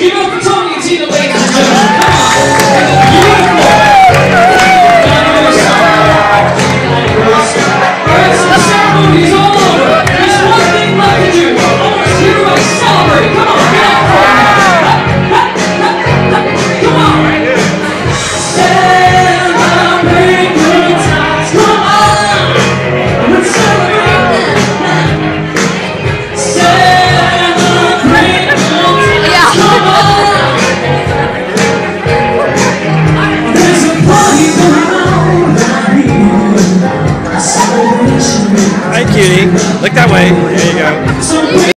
Yes! Give up for Tony and Tina, ladies and gentlemen. Come on. Beautiful. Alright, so the ceremony is all over. There's one thing left to do. I want to see everybody celebrate. Come on, get up for it. Come on. Celebrate good times. Come on. Let's celebrate. Celebrate good times. Come on. There's a party going on right now. Hi, cutie. Look that way. There you go.